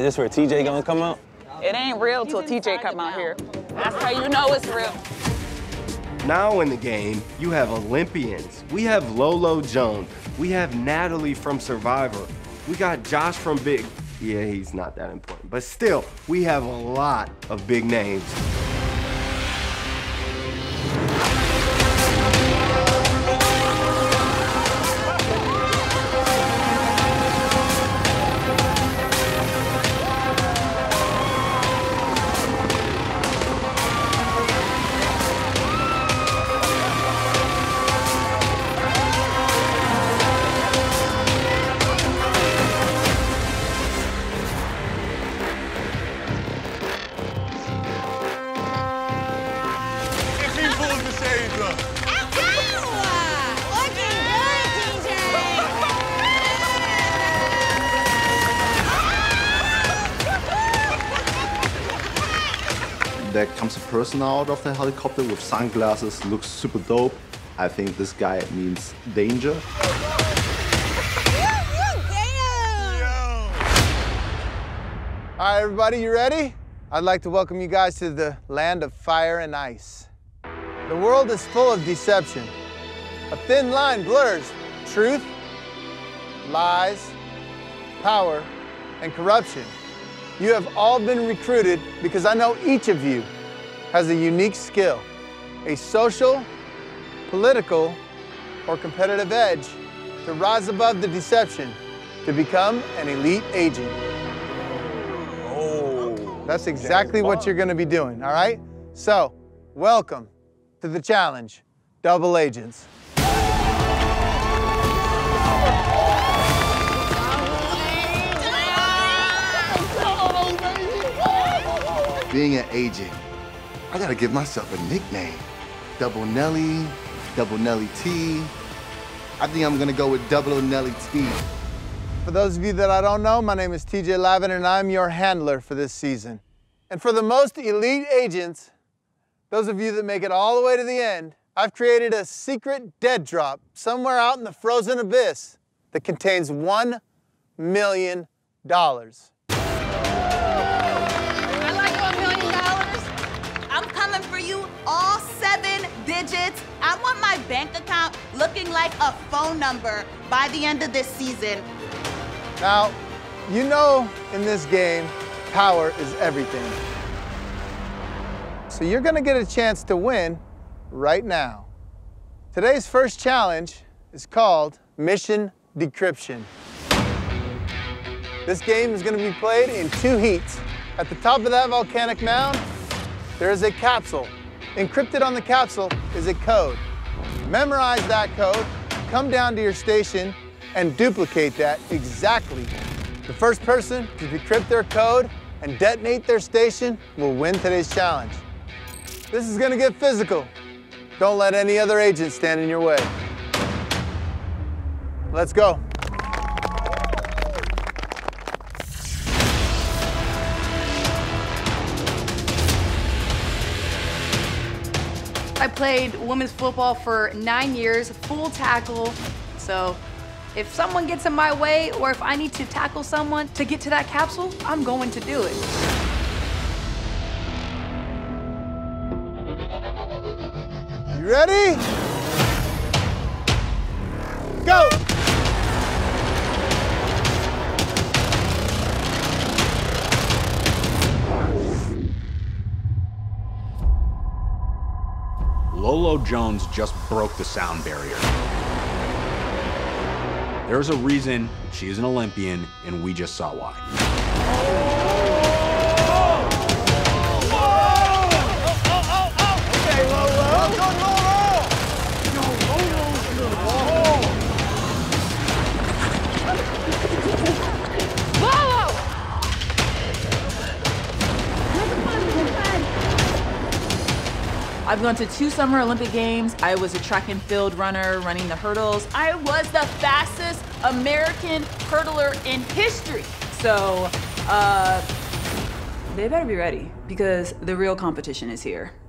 Is this where TJ gonna come out? It ain't real till TJ come out here. That's how you know it's real. Now in the game, you have Olympians. We have Lolo Jones. We have Natalie from Survivor. We got Josh from Big. Yeah, he's not that important. But still, we have a lot of big names. There comes a person out of the helicopter with sunglasses, looks super dope. I think this guy means danger. All right, everybody, you ready? I'd like to welcome you guys to the land of fire and ice. The world is full of deception. A thin line blurs truth, lies, power, and corruption. You have all been recruited because I know each of you has a unique skill, a social, political, or competitive edge to rise above the deception to become an elite agent. Oh, that's exactly what you're gonna be doing, all right? So, welcome to the challenge, Double Agents. Being an agent, I gotta give myself a nickname. Double Nelly, Double Nelly T. I think I'm gonna go with Double Nelly T. For those of you that I don't know, my name is TJ Lavin and I'm your handler for this season. And for the most elite agents, those of you that make it all the way to the end, I've created a secret dead drop somewhere out in the frozen abyss that contains $1 million. All 7 digits. I want my bank account looking like a phone number by the end of this season. Now, you know in this game, power is everything. So you're gonna get a chance to win right now. Today's first challenge is called Mission Decryption. This game is gonna be played in 2 heats. At the top of that volcanic mound, there is a capsule. Encrypted on the capsule is a code. Memorize that code, come down to your station, and duplicate that exactly. The first person to decrypt their code and detonate their station will win today's challenge. This is gonna get physical. Don't let any other agent stand in your way. Let's go. I played women's football for 9 years, full tackle. So if someone gets in my way or if I need to tackle someone to get to that capsule, I'm going to do it. You ready? Go! Lolo Jones just broke the sound barrier. There's a reason she is an Olympian, and we just saw why. Okay, Lolo! Lolo! I've gone to 2 Summer Olympic Games. I was a track and field runner running the hurdles. I was the fastest American hurdler in history. So they better be ready because the real competition is here.